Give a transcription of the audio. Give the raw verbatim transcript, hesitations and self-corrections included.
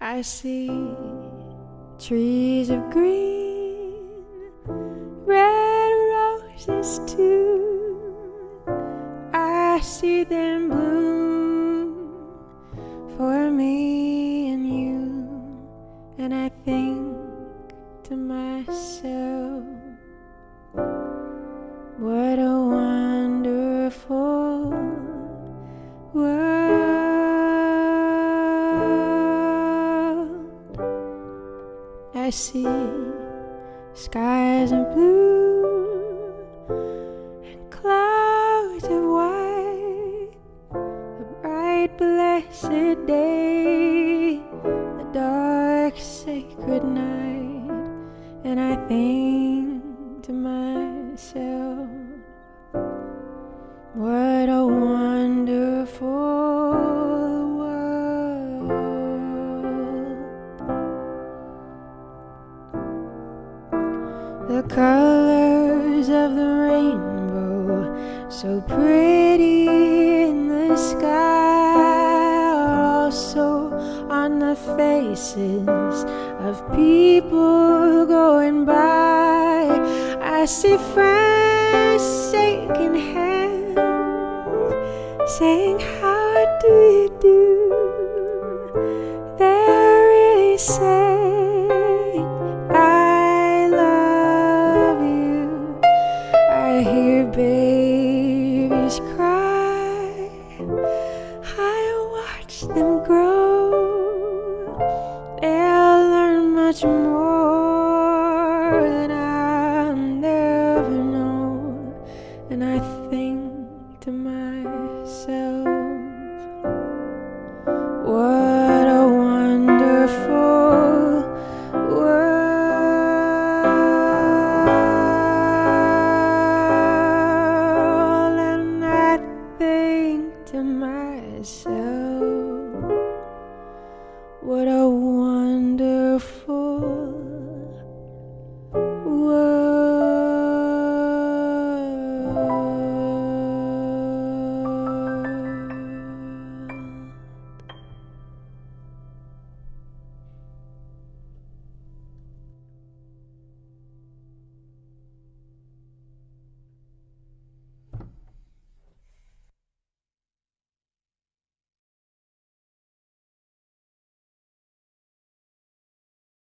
I see trees of green, red roses too. I see them bloom for me and you, and I think to myself, what a wonderful world. I see skies of blue and clouds of white, the bright blessed day, the dark sacred night, and I think to myself, what a wonderful the colors of the rainbow, so pretty in the sky, are also on the faces of people going by. I see friends shaking hands, saying, how do you do? They're really saying, I hear babies cry, I watch them grow, they'll learn much more than I'll never know, and I think to myself, what a wonderful world. To myself, what a